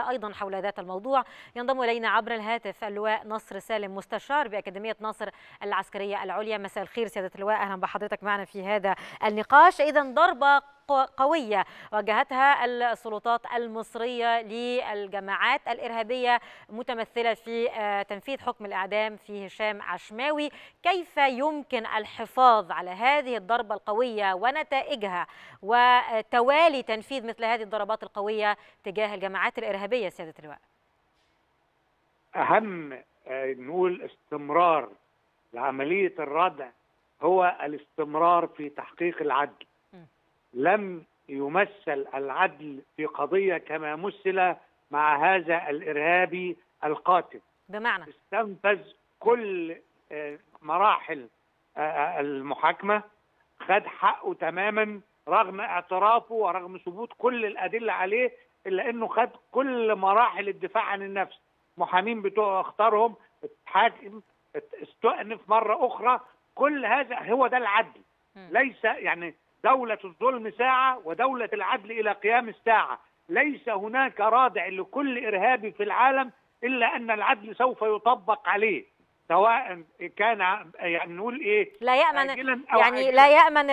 أيضا حول ذات الموضوع ينضم إلينا عبر الهاتف اللواء نصر سالم مستشار بأكاديمية ناصر العسكرية العليا. مساء الخير سيادة اللواء، أهلا بحضرتك معنا في هذا النقاش. إذا ضربة قوية واجهتها السلطات المصرية للجماعات الإرهابية متمثلة في تنفيذ حكم الإعدام في هشام عشماوي، كيف يمكن الحفاظ على هذه الضربة القوية ونتائجها وتوالي تنفيذ مثل هذه الضربات القوية تجاه الجماعات الإرهابية سيادة اللواء؟ أهم نقول استمرار لعملية الردع هو الاستمرار في تحقيق العدل. لم يمثل العدل في قضية كما مثل مع هذا الإرهابي القاتل، بمعنى استنفذ كل مراحل المحاكمة، خد حقه تماما رغم اعترافه ورغم ثبوت كل الأدلة عليه، إلا أنه خد كل مراحل الدفاع عن النفس. محامين بتوعه اختارهم، اتحاكم، استؤنف مرة أخرى. كل هذا هو ده العدل. ليس يعني دولة الظلم ساعة ودولة العدل إلى قيام الساعة. ليس هناك رادع لكل إرهابي في العالم إلا أن العدل سوف يطبق عليه، سواء كان يعني نقول إيه لا يأمن أو يعني لا يأمن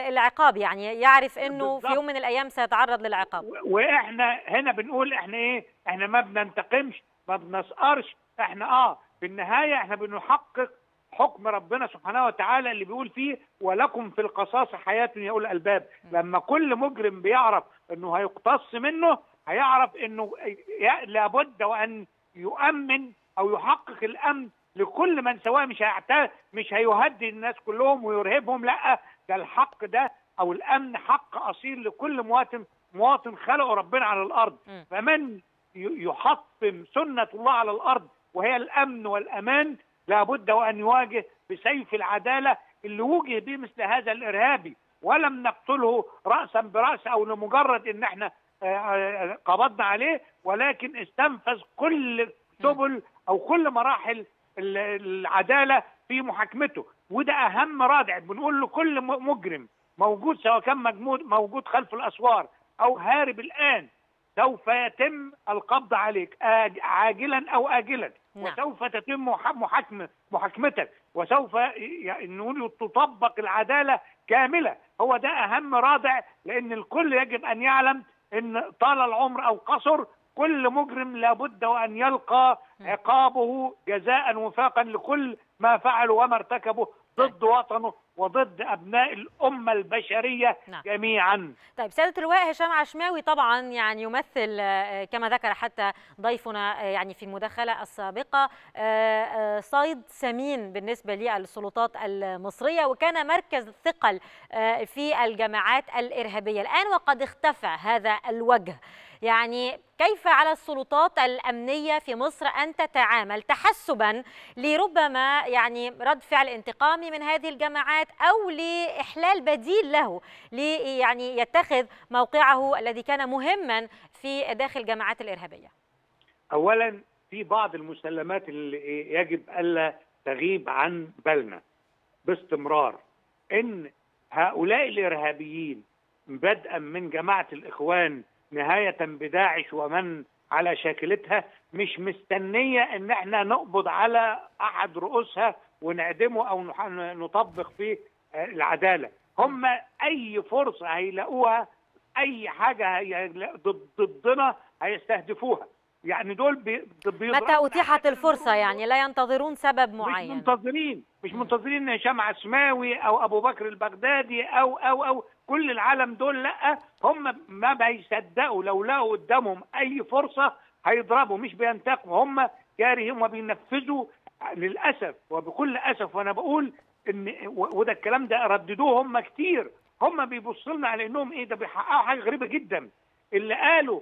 العقاب، يعني يعرف إنه بالضبط في يوم من الأيام سيتعرض للعقاب. وإحنا هنا بنقول إحنا إيه، إحنا ما بننتقمش، ما بنسقرش، إحنا في النهاية إحنا بنحقق حكم ربنا سبحانه وتعالى اللي بيقول فيه ولكم في القصاص حياة يا أولي الألباب. لما كل مجرم بيعرف أنه هيقتص منه، هيعرف أنه لابد وأن يؤمن أو يحقق الأمن لكل من سواه. مش هيهدي الناس كلهم ويرهبهم، لا، ده الحق ده أو الأمن حق أصيل لكل مواطن خلقه ربنا على الأرض. فمن يحطم سنة الله على الأرض وهي الأمن والأمان، لابد وأن يواجه بسيف العدالة اللي وجه به مثل هذا الإرهابي. ولم نقتله رأسا برأس أو لمجرد أن احنا قبضنا عليه، ولكن استنفذ كل سبل أو كل مراحل العدالة في محاكمته. وده أهم رادع بنقول لكل مجرم موجود، سواء كان موجود خلف الأسوار أو هارب الآن، سوف يتم القبض عليك عاجلا أو آجلا. وسوف تتم محاكمتك، وسوف نقول تطبق العدالة كاملة. هو ده أهم رادع، لأن الكل يجب أن يعلم أن طال العمر أو قصر كل مجرم لابد وأن يلقى عقابه جزاء وفاقا لكل ما فعله وما ارتكبه ضد وطنه وضد أبناء الأمة البشرية جميعا. طيب سيادة اللواء، هشام عشماوي طبعا يعني يمثل كما ذكر حتى ضيفنا يعني في المداخلة السابقة صيد سمين بالنسبة للسلطات المصرية، وكان مركز الثقل في الجماعات الإرهابية الآن، وقد اختفى هذا الوجه. يعني كيف على السلطات الأمنية في مصر أن تتعامل تحسبا لربما يعني رد فعل انتقامي من هذه الجماعات أو لإحلال بديل له يعني يتخذ موقعه الذي كان مهما في داخل الجماعات الإرهابية؟ أولا في بعض المسلمات اللي يجب ألا تغيب عن بالنا باستمرار، إن هؤلاء الإرهابيين بدءا من جماعة الإخوان نهاية بداعش ومن على شاكلتها مش مستنية ان احنا نقبض على احد رؤوسها ونعدمه او نطبق فيه العدالة. هم اي فرصة هيلاقوها، اي حاجة ضدنا هيستهدفوها. يعني دول متى اتيحت الفرصة، يعني لا ينتظرون سبب معين، مش منتظرين هشام عشماوي او ابو بكر البغدادي او كل العالم. دول لا، هم ما بيصدقوا لو لقوا قدامهم اي فرصه هيضربوا، مش بينتقموا. هم كارهين وبينفذوا للاسف وبكل اسف. وانا بقول ان وده الكلام ده رددوه هم كتير، هم بيبصوا لنا على انهم ايه ده، بيحققوا حاجه غريبه جدا. اللي قالوا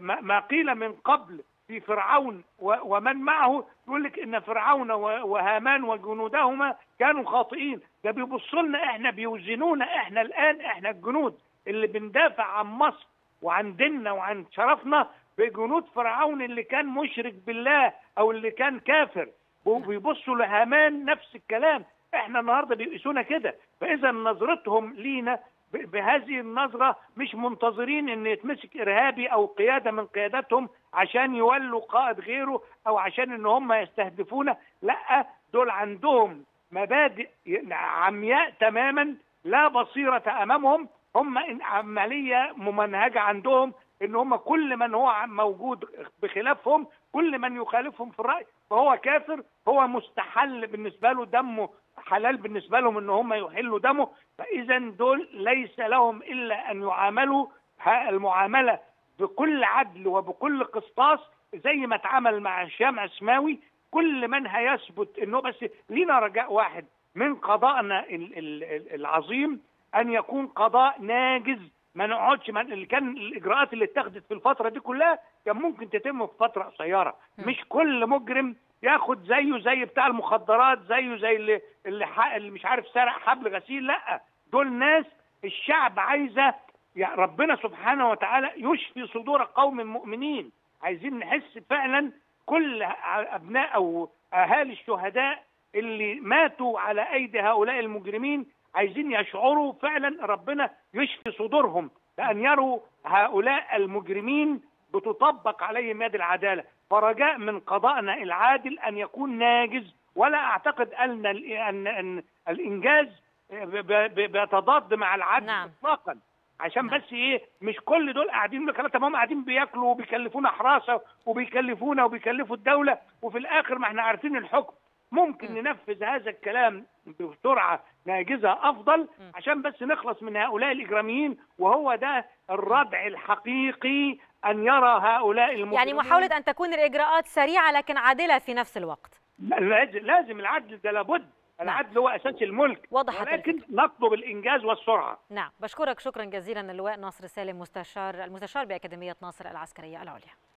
ما قيل من قبل في فرعون ومن معه، يقول لك ان فرعون وهامان وجنودهما كانوا خاطئين. ده بيبصوا لنا احنا، بيوزنونا احنا الان، احنا الجنود اللي بندافع عن مصر وعن ديننا وعن شرفنا بجنود فرعون اللي كان مشرك بالله او اللي كان كافر. وبيبصوا لهامان نفس الكلام. احنا النهارده بيقيسونا كده. فاذا نظرتهم لينا بهذه النظرة مش منتظرين ان يتمسك ارهابي او قيادة من قيادتهم عشان يولوا قائد غيره او عشان ان هم يستهدفونا، لا دول عندهم مبادئ عمياء تماما لا بصيرة امامهم، هم عملية ممنهجة عندهم ان هم كل من هو موجود بخلافهم كل من يخالفهم في الرأي فهو كافر، هو مستحل بالنسبة له، دمه حلال بالنسبة لهم ان هم يحلوا دمه، فإذا دول ليس لهم إلا أن يعاملوا المعاملة بكل عدل وبكل قسطاس زي ما اتعامل مع هشام عشماوي. كل من هيثبت انه بس لينا رجاء واحد من قضائنا العظيم أن يكون قضاء ناجز، ما نقعدش اللي كان الإجراءات اللي اتخذت في الفترة دي كلها كان ممكن تتم في فترة قصيرة، مش كل مجرم ياخد زيه زي بتاع المخدرات زيه زي اللي مش عارف سرق حبل غسيل، لا دول ناس الشعب عايزه يعني ربنا سبحانه وتعالى يشفي صدور قوم المؤمنين، عايزين نحس فعلا كل ابناء او اهالي الشهداء اللي ماتوا على ايدي هؤلاء المجرمين عايزين يشعروا فعلا ربنا يشفي صدورهم، لان يروا هؤلاء المجرمين بتطبق عليهم يد العداله، فرجاء من قضائنا العادل أن يكون ناجز، ولا أعتقد أن الإنجاز بيتضاد مع العدل إطلاقا. عشان بس إيه مش كل دول قاعدين بكلاتة، ما هم قاعدين بياكلوا وبيكلفونا حراسة وبيكلفونا وبيكلفوا الدولة وفي الآخر ما احنا عارفين الحكم. ممكن ننفذ هذا الكلام بسرعة ناجزة أفضل عشان بس نخلص من هؤلاء الإجراميين، وهو ده الردع الحقيقي أن يرى هؤلاء المجرمين. يعني محاولة أن تكون الإجراءات سريعة لكن عادلة في نفس الوقت. لازم العدل ده لابد، العدل هو أساس الملك، ولكن نطلب الإنجاز والسرعة. نعم، بشكرك شكرا جزيلا اللواء ناصر سالم مستشار بأكاديمية ناصر العسكرية العليا.